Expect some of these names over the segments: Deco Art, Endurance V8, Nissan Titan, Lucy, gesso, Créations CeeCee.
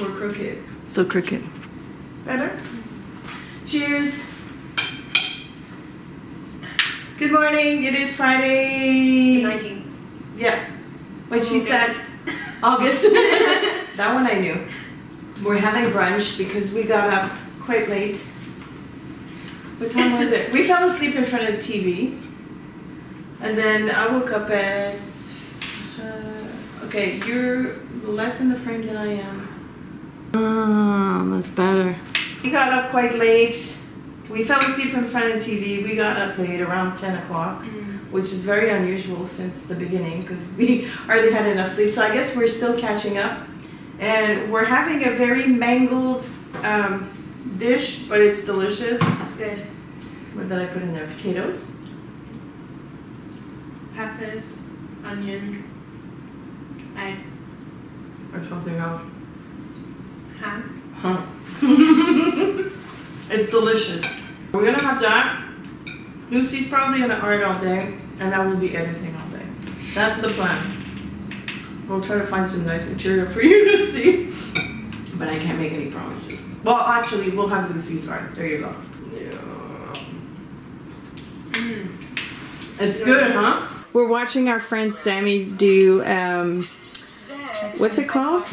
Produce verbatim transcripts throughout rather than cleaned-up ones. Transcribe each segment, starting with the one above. Or crooked. So crooked. Better? Cheers. Good morning. It is Friday. the nineteenth. Yeah. What she said. August. That one I knew. We're having brunch because we got up quite late. What time was it? We fell asleep in front of the T V. And then I woke up at... Uh, okay, you're less in the frame than I am. Mm, that's better. We got up quite late. We fell asleep in front of the T V. We got up late around ten o'clock, mm. which is very unusual since the beginning because we already had enough sleep. So I guess we're still catching up. And we're having a very mangled um, dish, but it's delicious. It's good. What did I put in there? Potatoes? Peppers, onion, egg. Or something else. Ham. Ham. It's delicious. We're gonna have that. Lucy's probably gonna art all day, and I will be editing all day. That's the plan. We'll try to find some nice material for you to see. But I can't make any promises. Well, actually, we'll have Lucy's art. There you go. Yeah. Mm. It's good, huh? We're watching our friend Sammy do, um, what's it called?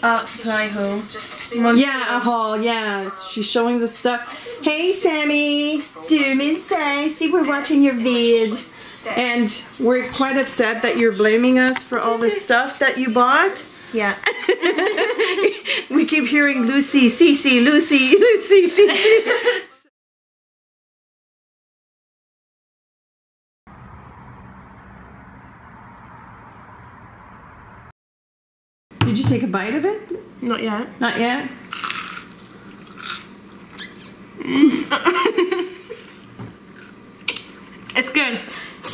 Art supply haul. Yeah, a haul, yeah. She's showing the stuff. Hey, Sammy. Doom inside. See, we're watching your vid. And we're quite upset that you're blaming us for all this stuff that you bought. Yeah. We keep hearing Lucy, Cece, Lucy, Lucy, Cece. Did you take a bite of it? Not yet. Not yet? It's good.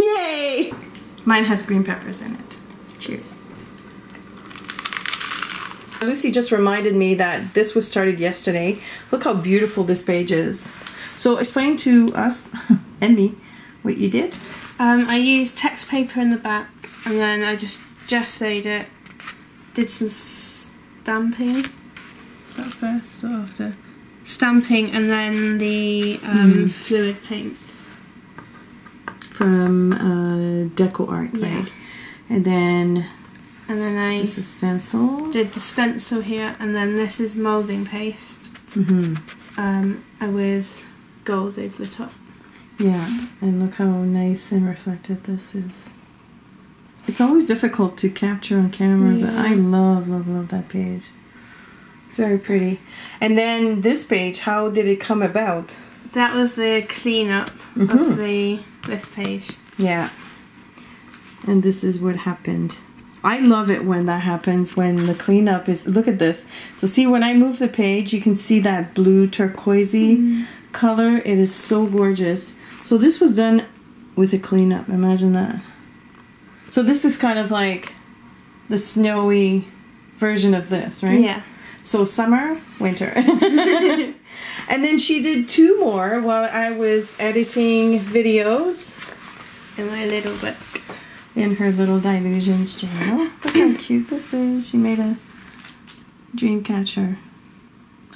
Yay! Mine has green peppers in it. Cheers. Lucy just reminded me that this was started yesterday. Look how beautiful this page is. So explain to us and me what you did. Um, I used text paper in the back and then I just gessoed it. Did some stamping. Is that first or after? Stamping and then the um, mm. fluid paints. From uh, Deco Art, yeah. Right? And then, and then I this is stencil. Did the stencil here, and then this is moulding paste. Mm-hmm. Um, with gold over the top. Yeah, and look how nice and reflected this is. It's always difficult to capture on camera, yeah. But I love, love, love that page. Very pretty. And then this page, how did it come about? That was the cleanup mm-hmm. of the this page. Yeah. And this is what happened. I love it when that happens, when the cleanup is... Look at this. So see, when I move the page, you can see that blue turquoisey mm. color. It is so gorgeous. So this was done with a cleanup. Imagine that. So this is kind of like the snowy version of this, right? Yeah. So summer, winter. And then she did two more while I was editing videos. In my little book. In her little Dilutions journal. Look how cute this is. She made a dream catcher.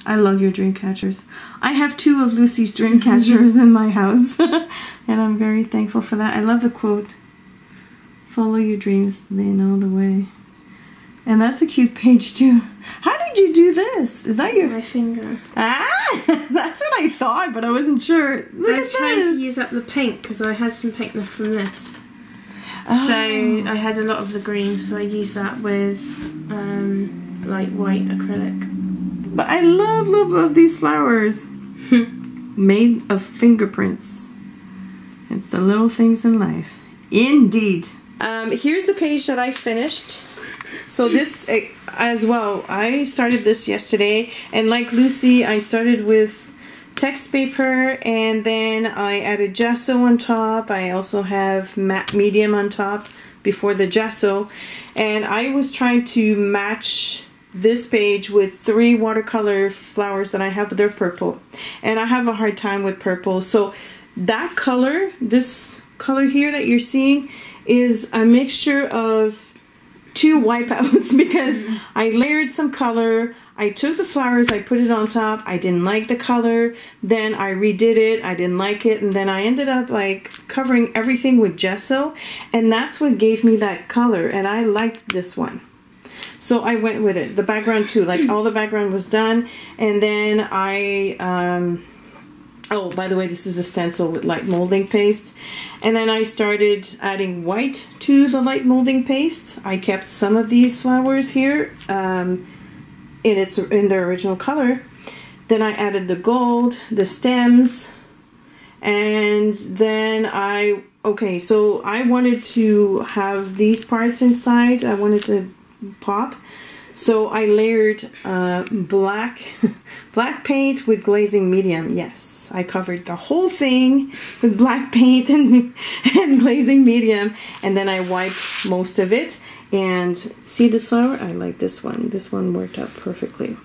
I love your dream catchers. I have two of Lucy's dream catchers in my house. And I'm very thankful for that. I love the quote. Follow your dreams, they know the way. And that's a cute page too. How did you do this? Is that your... My finger. Ah! That's what I thought, but I wasn't sure. Look at this! I was trying to use up the pink because I had some pink left from this. Oh. So I had a lot of the green, so I used that with um, like white acrylic. But I love, love, love these flowers. Made of fingerprints. It's the little things in life. Indeed. Um, here's the page that I finished. So this as well, I started this yesterday, and like Lucy, I started with text paper and then I added gesso on top. I also have matte medium on top before the gesso, and I was trying to match this page with three watercolor flowers that I have, but they're purple. And I have a hard time with purple, so that color, this color here that you're seeing, is a mixture of two wipeouts because I layered some color, I took the flowers, I put it on top, I didn't like the color, then I redid it, I didn't like it, and then I ended up like covering everything with gesso, and that's what gave me that color, and I liked this one. So I went with it. The background too, like all the background was done, and then I, um, oh, by the way, this is a stencil with light molding paste. And then I started adding white to the light molding paste. I kept some of these flowers here um, in, its, in their original color. Then I added the gold, the stems, and then I, okay, so I wanted to have these parts inside. I wanted to pop. So I layered uh, black, black paint with glazing medium, yes. I covered the whole thing with black paint and, and glazing medium, and then I wiped most of it. And see this flower? I like this one. This one worked out perfectly.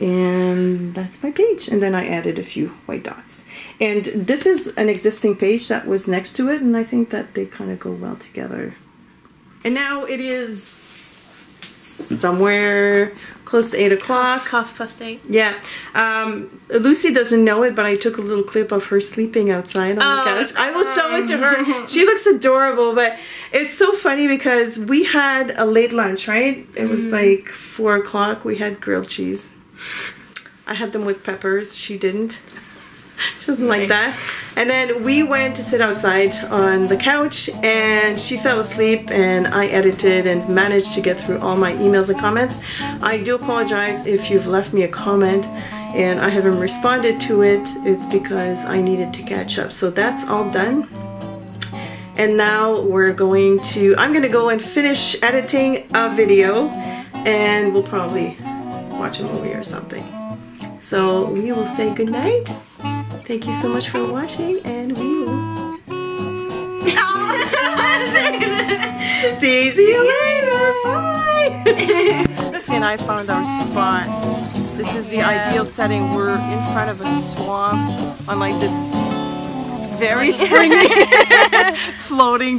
And that's my page. And then I added a few white dots. And this is an existing page that was next to it, and I think that they kind of go well together. And now it is somewhere close to eight o'clock. Half past eight. Yeah. Um, Lucy doesn't know it, but I took a little clip of her sleeping outside on oh, the couch. I will show it to her. She looks adorable, but it's so funny because we had a late lunch, right? It was mm. like four o'clock. We had grilled cheese. I had them with peppers. She didn't. She doesn't like that. And then we went to sit outside on the couch, and she fell asleep, and I edited and managed to get through all my emails and comments. I do apologize if you've left me a comment and I haven't responded to it. It's because I needed to catch up. So that's all done. And now we're going to, I'm going to go and finish editing a video, and we'll probably watch a movie or something. So we will say goodnight. Thank you so much for watching, and we will oh, see, see you later. Bye. And I found our spot. This is the yeah. ideal setting. We're in front of a swamp on like this very springy floating